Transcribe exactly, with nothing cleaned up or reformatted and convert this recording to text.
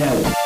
help.